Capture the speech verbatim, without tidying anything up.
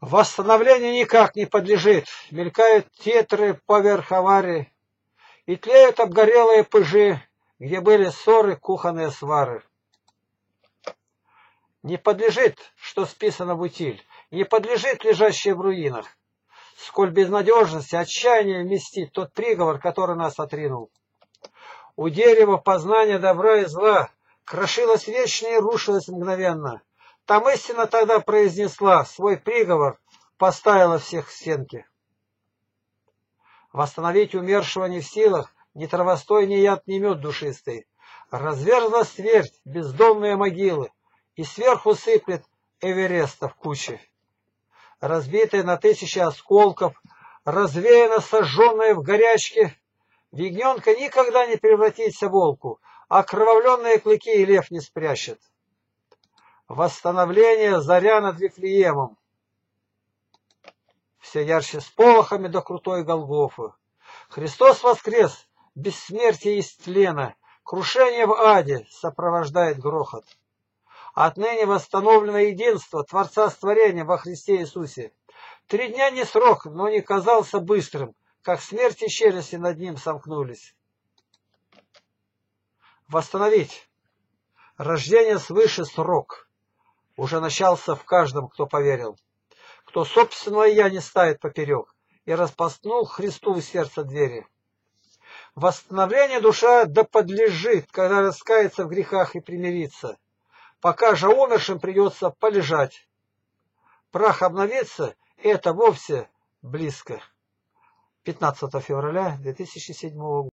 Восстановлению никак не подлежит. Мелькают тетры поверх аварии, и тлеют обгорелые пыжи, где были ссоры, кухонные свары. Не подлежит, что списано в утиль, не подлежит лежащее в руинах. Сколь безнадежности, отчаяния вместить тот приговор, который нас отринул. У дерева познания добра и зла крошилось вечно и рушилось мгновенно. Там истина тогда произнесла свой приговор, поставила всех в стенки. Восстановить умершего не в силах, ни травостой, ни яд, ни мед душистый. Разверзлась твердь, бездомные могилы, и сверху сыплет Эвереста в куче. Разбитая на тысячи осколков, развеяна, сожженная в горячке, ягненка никогда не превратится в волку, а кровавленные клыки и лев не спрячет. Восстановление заря над Вифлеемом. Все ярче с полохами до крутой Голгофы. Христос воскрес, бессмертие из тлена, крушение в аде сопровождает грохот. Отныне восстановлено единство Творца с творением во Христе Иисусе. Три дня не срок, но не казался быстрым, как смерть и челюсти над ним сомкнулись. Восстановить. Рождение свыше срок. Уже начался в каждом, кто поверил, кто собственного «я» не ставит поперек, и распахнул Христу в сердце двери. Восстановление душа да подлежит, когда раскается в грехах и примирится. Пока же умершим придется полежать. Прах обновится, и это вовсе близко. пятнадцатого февраля две тысячи седьмого года.